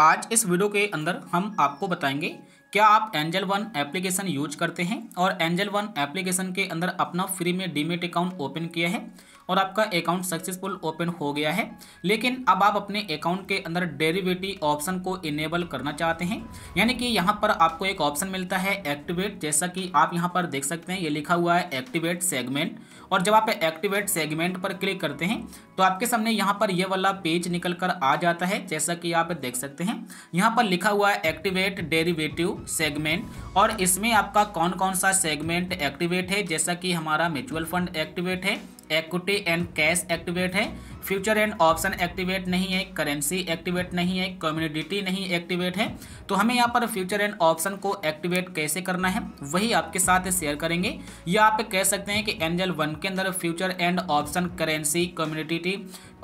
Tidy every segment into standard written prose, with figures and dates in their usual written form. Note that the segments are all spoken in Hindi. आज इस वीडियो के अंदर हम आपको बताएंगे क्या आप एंजल वन एप्लीकेशन यूज करते हैं और एंजल वन एप्लीकेशन के अंदर अपना फ्री में डीमेट अकाउंट ओपन किया है और आपका अकाउंट सक्सेसफुल ओपन हो गया है, लेकिन अब आप अपने अकाउंट के अंदर डेरिवेटिव ऑप्शन को इनेबल करना चाहते हैं। यानी कि यहाँ पर आपको एक ऑप्शन मिलता है एक्टिवेट, जैसा कि आप यहाँ पर देख सकते हैं ये लिखा हुआ है एक्टिवेट सेगमेंट। और जब आप एक्टिवेट सेगमेंट पर क्लिक करते हैं तो आपके सामने यहाँ पर ये वाला पेज निकल कर आ जाता है, जैसा कि आप देख सकते हैं यहाँ पर लिखा हुआ है एक्टिवेट डेरिवेटिव सेगमेंट। और इसमें आपका कौन कौन सा सेगमेंट एक्टिवेट है, जैसा कि हमारा म्यूचुअल फंड एक्टिवेट है, इक्विटी एंड कैश एक्टिवेट है, फ्यूचर एंड ऑप्शन एक्टिवेट नहीं है, करेंसी एक्टिवेट नहीं है, कम्युनिटी नहीं एक्टिवेट है। तो हमें यहाँ पर फ्यूचर एंड ऑप्शन को एक्टिवेट कैसे करना है वही आपके साथ शेयर करेंगे, या आप कह सकते हैं कि एंजल वन के अंदर future and option, currency, community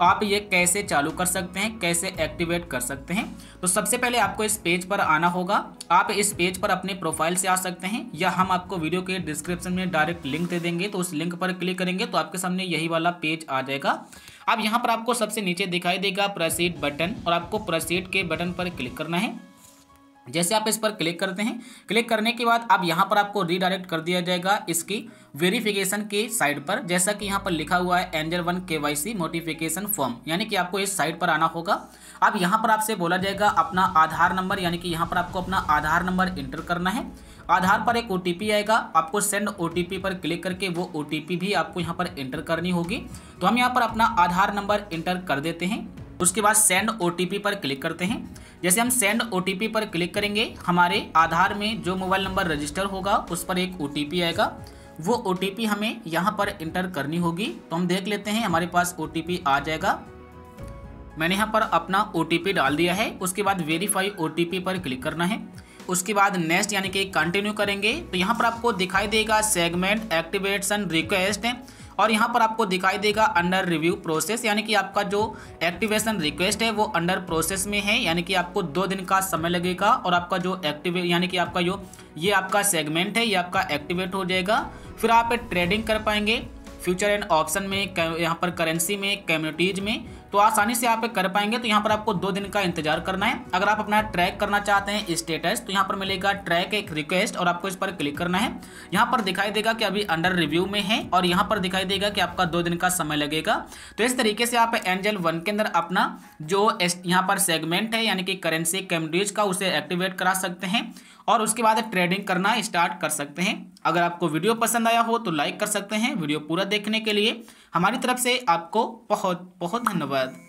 आप ये कैसे चालू कर सकते हैं, कैसे एक्टिवेट कर सकते हैं। तो सबसे पहले आपको इस पेज पर आना होगा। आप इस पेज पर अपने प्रोफाइल से आ सकते हैं या हम आपको वीडियो के डिस्क्रिप्शन में डायरेक्ट लिंक दे देंगे, तो उस लिंक पर क्लिक करेंगे तो आपके सामने यही वाला पेज आ जाएगा। अब यहाँ पर आपको सबसे नीचे दिखाई देगा प्रोसीड बटन और आपको प्रोसीड के बटन पर क्लिक करना है। जैसे आप इस पर क्लिक करते हैं, क्लिक करने के बाद अब यहाँ पर आपको रीडायरेक्ट कर दिया जाएगा इसकी वेरिफिकेशन के साइट पर, जैसा कि यहाँ पर लिखा हुआ है angel One KYC notification form. यानी कि आपको इस साइट पर आना होगा। अब यहाँ पर आपसे बोला जाएगा अपना आधार नंबर, यानी कि यहाँ पर आपको अपना आधार नंबर एंटर करना है। आधार पर एक OTP आएगा, आपको सेंड OTP पर क्लिक करके वो OTP भी आपको यहाँ पर एंटर करनी होगी। तो हम यहाँ पर अपना आधार नंबर एंटर कर देते हैं, उसके बाद सेंड OTP पर क्लिक करते हैं। जैसे हम सेंड OTP पर क्लिक करेंगे, हमारे आधार में जो मोबाइल नंबर रजिस्टर होगा उस पर एक OTP आएगा, वो OTP हमें यहाँ पर इंटर करनी होगी। तो हम देख लेते हैं हमारे पास OTP आ जाएगा। मैंने यहाँ पर अपना OTP डाल दिया है, उसके बाद वेरीफाई OTP पर क्लिक करना है, उसके बाद नेक्स्ट यानी कि कंटिन्यू करेंगे। तो यहाँ पर आपको दिखाई देगा सेगमेंट एक्टिवेशन रिक्वेस्ट और यहाँ पर आपको दिखाई देगा अंडर रिव्यू प्रोसेस, यानी कि आपका जो एक्टिवेशन रिक्वेस्ट है वो अंडर प्रोसेस में है, यानी कि आपको 2 दिन का समय लगेगा और आपका जो एक्टिवेट यानी कि आपका जो ये आपका सेगमेंट है ये आपका एक्टिवेट हो जाएगा। फिर आप ट्रेडिंग कर पाएंगे फ्यूचर एंड ऑप्शन में, यहाँ पर करेंसी में, कम्युनिटीज में, तो आसानी से आप कर पाएंगे। तो यहाँ पर आपको 2 दिन का इंतजार करना है। अगर आप अपना ट्रैक करना चाहते हैं स्टेटस, तो यहाँ पर मिलेगा ट्रैक एक रिक्वेस्ट और आपको इस पर क्लिक करना है। यहाँ पर दिखाई देगा कि अभी अंडर रिव्यू में है और यहाँ पर दिखाई देगा कि आपका 2 दिन का समय लगेगा। तो इस तरीके से आप एंजल वन के अंदर अपना जो यहाँ पर सेगमेंट है यानी कि करेंसी, कम्युनिटीज का, उसे एक्टिवेट करा सकते हैं और उसके बाद ट्रेडिंग करना स्टार्ट कर सकते हैं। अगर आपको वीडियो पसंद आया हो तो लाइक कर सकते हैं। वीडियो पूरा देखने के लिए हमारी तरफ से आपको बहुत बहुत धन्यवाद।